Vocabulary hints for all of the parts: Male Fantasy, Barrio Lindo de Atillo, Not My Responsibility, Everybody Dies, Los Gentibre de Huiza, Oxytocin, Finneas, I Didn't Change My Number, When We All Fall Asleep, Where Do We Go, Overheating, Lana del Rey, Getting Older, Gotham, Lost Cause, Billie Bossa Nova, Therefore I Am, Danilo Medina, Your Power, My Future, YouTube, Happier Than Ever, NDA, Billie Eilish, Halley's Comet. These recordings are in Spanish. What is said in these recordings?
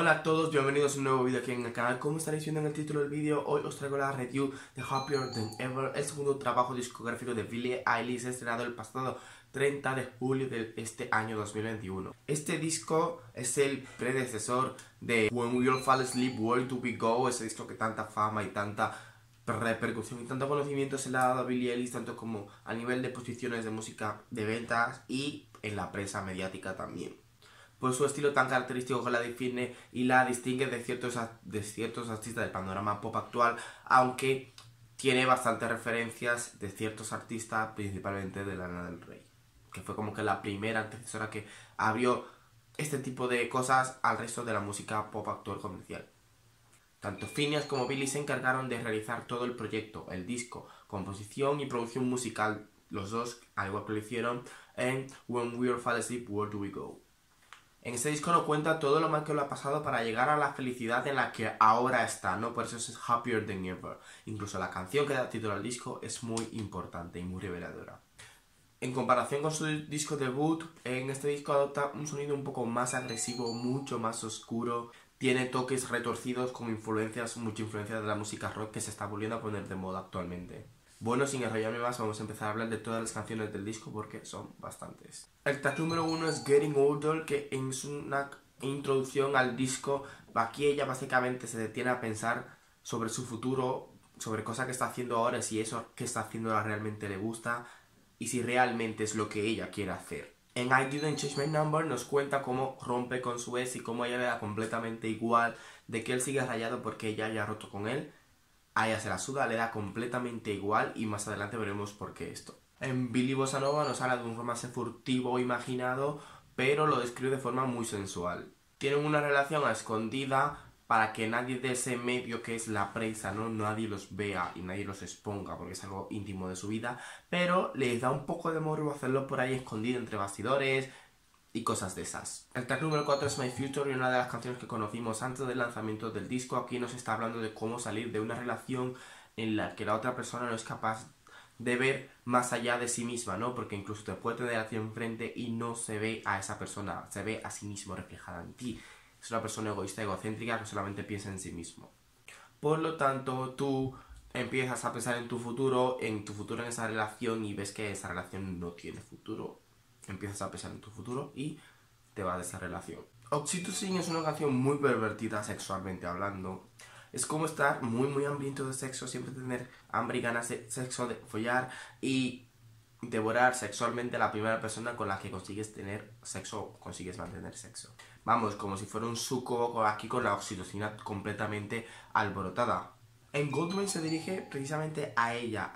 Hola a todos, bienvenidos a un nuevo vídeo aquí en el canal. Como estaréis viendo en el título del vídeo, hoy os traigo la review de Happier Than Ever, el segundo trabajo discográfico de Billie Eilish, estrenado el pasado 30 de julio de este año 2021. Este disco es el predecesor de When We All Fall Asleep, Where Do We Go, ese disco que tanta fama y tanta repercusión y tanto conocimiento se le ha dado a Billie Eilish, tanto como a nivel de posiciones de música, de ventas y en la prensa mediática también. Por su estilo tan característico que la define y la distingue de ciertos artistas del panorama pop actual, aunque tiene bastantes referencias de ciertos artistas, principalmente de Lana del Rey, que fue como que la primera antecesora que abrió este tipo de cosas al resto de la música pop actual comercial. Tanto Finneas como Billie se encargaron de realizar todo el proyecto, el disco, composición y producción musical, los dos, al igual que lo hicieron en When We All Fall Asleep, Where Do We Go. En este disco nos cuenta todo lo mal que lo ha pasado para llegar a la felicidad en la que ahora está, ¿no? Por eso es Happier Than Ever. Incluso la canción que da título al disco es muy importante y muy reveladora. En comparación con su disco debut, en este disco adopta un sonido un poco más agresivo, mucho más oscuro. Tiene toques retorcidos con influencias, mucha influencia de la música rock que se está volviendo a poner de moda actualmente. Bueno, sin enrollarme más, vamos a empezar a hablar de todas las canciones del disco porque son bastantes. El track número 1 es Getting Older, que es una introducción al disco. Aquí ella básicamente se detiene a pensar sobre su futuro, sobre cosas que está haciendo ahora, si eso que está haciendo ahora realmente le gusta y si realmente es lo que ella quiere hacer. En I Didn't Change My Number nos cuenta cómo rompe con su ex y cómo ella le da completamente igual de que él siga rayado porque ella haya roto con él. A ella se la suda, le da completamente igual y más adelante veremos por qué esto. En Billie Bossa Nova nos habla de un romance furtivo imaginado, pero lo describe de forma muy sensual. Tienen una relación a escondida para que nadie de ese medio que es la prensa, ¿no? Nadie los vea y nadie los exponga porque es algo íntimo de su vida, pero les da un poco de morbo hacerlo por ahí escondido entre bastidores y cosas de esas. El track número 4 es My Future y una de las canciones que conocimos antes del lanzamiento del disco. Aquí nos está hablando de cómo salir de una relación en la que la otra persona no es capaz de ver más allá de sí misma, ¿no? Porque incluso te puede tener hacia enfrente y no se ve a esa persona, se ve a sí mismo reflejada en ti. Es una persona egoísta, egocéntrica, que solamente piensa en sí mismo. Por lo tanto, tú empiezas a pensar en tu futuro en esa relación y ves que esa relación no tiene futuro. Empiezas a pensar en tu futuro y te vas de esa relación. Oxytocin es una canción muy pervertida sexualmente hablando. Es como estar muy hambriento de sexo, siempre tener hambre y ganas de sexo, de follar y devorar sexualmente a la primera persona con la que consigues tener sexo o consigues mantener sexo. Vamos, como si fuera un súcubo aquí con la oxitocina completamente alborotada. En Gotham se dirige precisamente a ella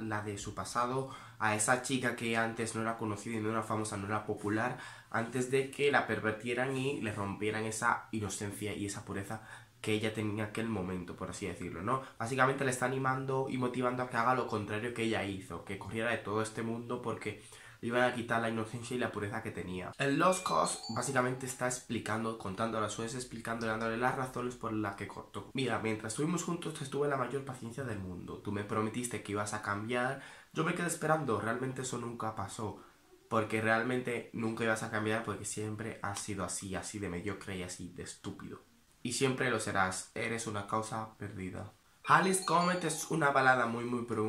la de su pasado, a esa chica que antes no era conocida y no era famosa, no era popular, antes de que la pervertieran y le rompieran esa inocencia y esa pureza que ella tenía en aquel momento, por así decirlo, ¿no? Básicamente le está animando y motivando a que haga lo contrario que ella hizo, que corriera de todo este mundo porque le iban a quitar la inocencia y la pureza que tenía. El Lost Cause básicamente está explicando, contando a su ex, explicándole, dándole las razones por las que cortó. Mira, mientras estuvimos juntos te estuve la mayor paciencia del mundo. Tú me prometiste que ibas a cambiar. Yo me quedé esperando. Realmente eso nunca pasó. Porque realmente nunca ibas a cambiar porque siempre has sido así de mediocre y así de estúpido. Y siempre lo serás. Eres una causa perdida. Halley's Comet es una balada muy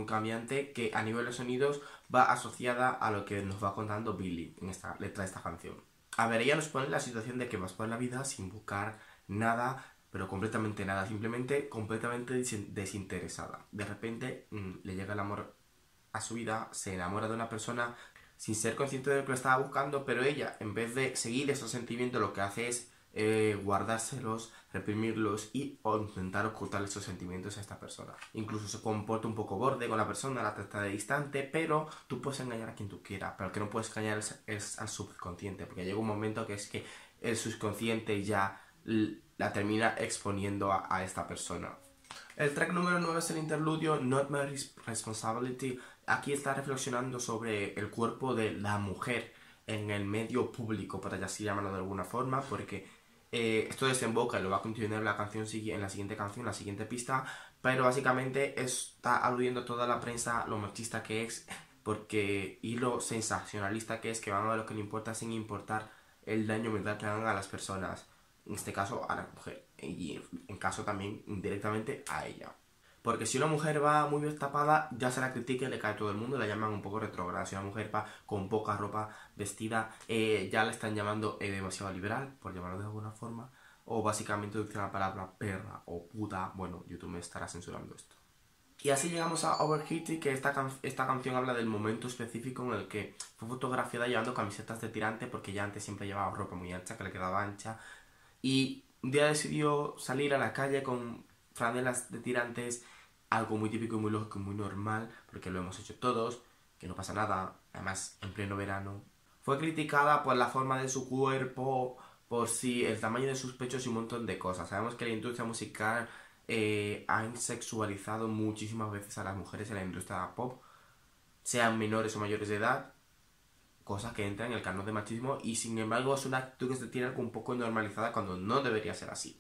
cambiante que a nivel de sonidos va asociada a lo que nos va contando Billie en esta letra de esta canción. A ver, ella nos pone la situación de que vas por la vida sin buscar nada, pero completamente nada, simplemente completamente desinteresada. De repente le llega el amor a su vida, se enamora de una persona sin ser consciente de lo que lo estaba buscando, pero ella en vez de seguir esos sentimientos lo que hace es guardárselos, reprimirlos y intentar ocultar esos sentimientos a esta persona. Incluso se comporta un poco borde con la persona, la trata de distante, pero tú puedes engañar a quien tú quieras, pero el que no puedes engañar es al subconsciente, porque llega un momento que es que el subconsciente ya la termina exponiendo a esta persona. El track número 9 es el interludio Not My Responsibility. Aquí está reflexionando sobre el cuerpo de la mujer en el medio público, por así llamarlo de alguna forma, porque esto desemboca y lo va a continuar la canción en la siguiente canción, la siguiente pista, pero básicamente está aludiendo a toda la prensa, lo machista que es y lo sensacionalista que es, que van a ver lo que le importa sin importar el daño mental que hagan a las personas. en este caso a la mujer, y en caso también indirectamente a ella. Porque si una mujer va muy bien tapada, ya se la critica y le cae todo el mundo, la llaman un poco retrógrada. Si una mujer va con poca ropa vestida, ya la están llamando demasiado liberal, por llamarlo de alguna forma, o básicamente utilizan la palabra perra o puta. Bueno, YouTube me estará censurando esto. Y así llegamos a Overheating, que esta canción habla del momento específico en el que fue fotografiada llevando camisetas de tirante, porque ya antes siempre llevaba ropa muy ancha, que le quedaba ancha, y un día decidió salir a la calle con franelas de tirantes, algo muy típico y muy lógico y muy normal, porque lo hemos hecho todos, que no pasa nada, además en pleno verano. Fue criticada por la forma de su cuerpo, por si el tamaño de sus pechos y un montón de cosas. Sabemos que la industria musical han sexualizado muchísimas veces a las mujeres en la industria pop, sean menores o mayores de edad, cosas que entran en el canon de machismo, y sin embargo es una actitud que se tiene un poco normalizada cuando no debería ser así.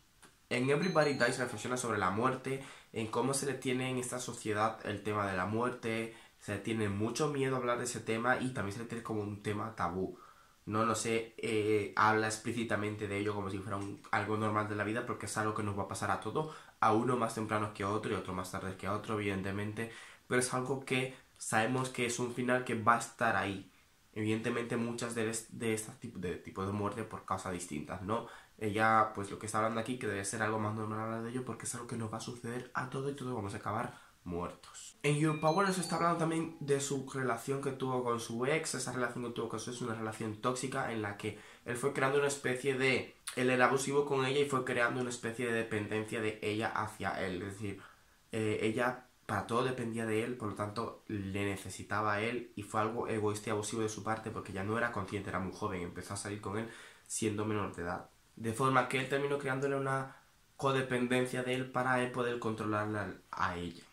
En Everybody Dies reflexiona sobre la muerte, en cómo se le tiene en esta sociedad el tema de la muerte, se le tiene mucho miedo a hablar de ese tema y también se le tiene como un tema tabú. No se habla explícitamente de ello como si fuera algo normal de la vida, porque es algo que nos va a pasar a todos, a uno más temprano que a otro y otro más tarde que a otro, evidentemente, pero es algo que sabemos que es un final que va a estar ahí. Evidentemente muchas de estos tipos de muerte por causas distintas, ¿no? Ella, pues lo que está hablando aquí, que debe ser algo más normal hablar de ello, porque es algo que nos va a suceder a todo y todos vamos a acabar muertos. En Your Power nos está hablando también de su relación que tuvo con su ex. Esa relación que tuvo con su ex es una relación tóxica en la que él fue creando una especie de... él era abusivo con ella y fue creando una especie de dependencia de ella hacia él. Es decir, ella... para todo dependía de él, por lo tanto le necesitaba a él, y fue algo egoísta y abusivo de su parte porque ya no era consciente, era muy joven, empezó a salir con él siendo menor de edad. De forma que él terminó creándole una codependencia de él para él poder controlarla a ella.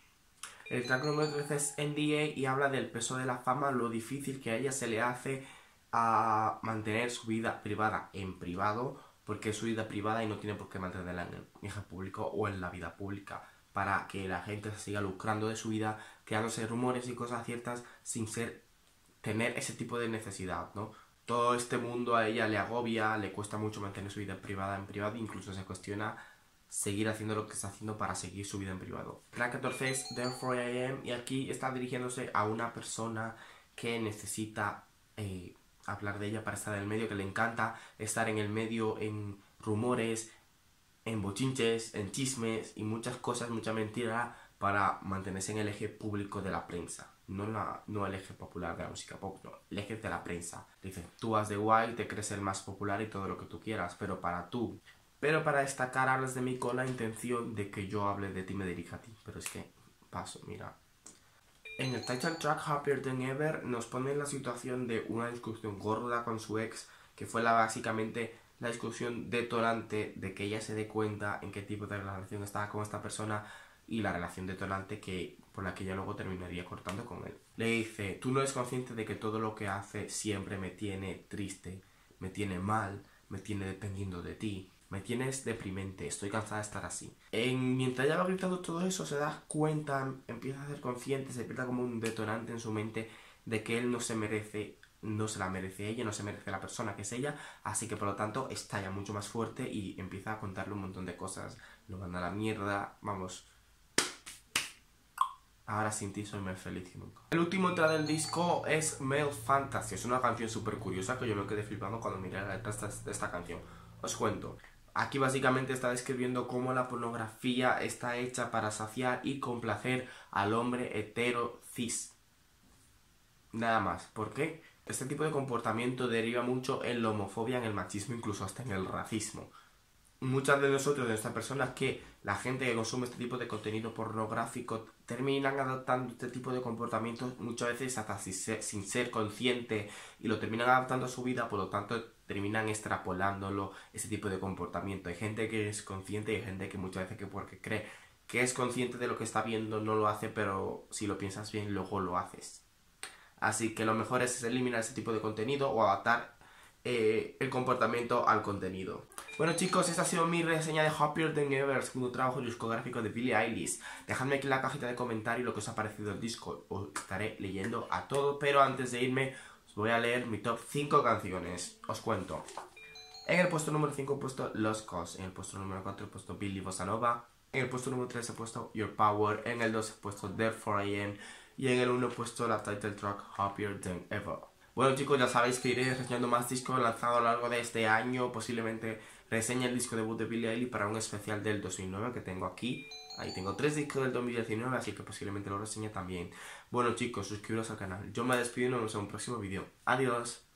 El track número 13 es NDA y habla del peso de la fama, lo difícil que a ella se le hace a mantener su vida privada en privado, porque es su vida privada y no tiene por qué mantenerla en el eje público o en la vida pública, para que la gente se siga lucrando de su vida, creándose rumores y cosas ciertas sin tener ese tipo de necesidad, ¿no? Todo este mundo a ella le agobia, le cuesta mucho mantener su vida privada en privado, incluso se cuestiona seguir haciendo lo que está haciendo para seguir su vida en privado. Track 14 es Therefore I Am, y aquí está dirigiéndose a una persona que necesita hablar de ella para estar en el medio, que le encanta estar en el medio, en rumores, en bochinches, en chismes y muchas cosas, mucha mentira, para mantenerse en el eje público de la prensa. No el eje popular de la música pop, no, el eje de la prensa. Dice, tú vas de guay, te crees el más popular y todo lo que tú quieras, pero para destacar hablas de mí con la intención de que yo hable de ti, me dirija a ti, pero es que paso, mira. En el title track Happier Than Ever nos pone en la situación de una discusión gorda con su ex, que fue básicamente la discusión detonante de que ella se dé cuenta en qué tipo de relación estaba con esta persona, y la relación detonante por la que ella luego terminaría cortando con él. Le dice, tú no eres consciente de que todo lo que hace siempre me tiene triste, me tiene mal, me tiene dependiendo de ti, me tienes deprimente, estoy cansada de estar así. Mientras ella va gritando todo eso, se da cuenta, empieza a ser consciente, se pierde como un detonante en su mente de que él no se la merece ella, no se merece la persona que es ella, así que por lo tanto estalla mucho más fuerte y empieza a contarle un montón de cosas, lo manda a la mierda, vamos, ahora sin ti soy más feliz que nunca. El último track del disco es Male Fantasy, es una canción súper curiosa que yo me quedé flipando cuando miré la letra de esta canción, os cuento. Aquí básicamente está describiendo cómo la pornografía está hecha para saciar y complacer al hombre hetero cis, nada más. ¿Por qué? Este tipo de comportamiento deriva mucho en la homofobia, en el machismo, incluso hasta en el racismo. Muchas de nosotros, de nuestras personas, que la gente que consume este tipo de contenido pornográfico, terminan adoptando este tipo de comportamientos muchas veces hasta sin ser consciente, y lo terminan adaptando a su vida, por lo tanto terminan extrapolándolo, ese tipo de comportamiento. Hay gente que es consciente y hay gente que muchas veces, que porque cree que es consciente de lo que está viendo, no lo hace, pero si lo piensas bien, luego lo haces. Así que lo mejor es eliminar ese tipo de contenido o adaptar el comportamiento al contenido. Bueno chicos, esta ha sido mi reseña de Happier Than Ever, segundo trabajo discográfico de Billie Eilish. Dejadme aquí en la cajita de comentarios lo que os ha parecido el disco, os estaré leyendo a todo, pero antes de irme os voy a leer mi top 5 canciones, os cuento. En el puesto número 5 he puesto Lost Cause. En el puesto número 4 he puesto Billie Bossa Nova. En el puesto número 3 he puesto Your Power. En el 2 he puesto Therefore I Am. Y en el 1 he puesto la title track Happier Than Ever. Bueno chicos, ya sabéis que iré reseñando más discos lanzados a lo largo de este año. Posiblemente reseñe el disco debut de Billie Eilish para un especial del 2009 que tengo aquí. Ahí tengo 3 discos del 2019, así que posiblemente lo reseñe también. Bueno chicos, suscribiros al canal. Yo me despido y nos vemos en un próximo vídeo. Adiós.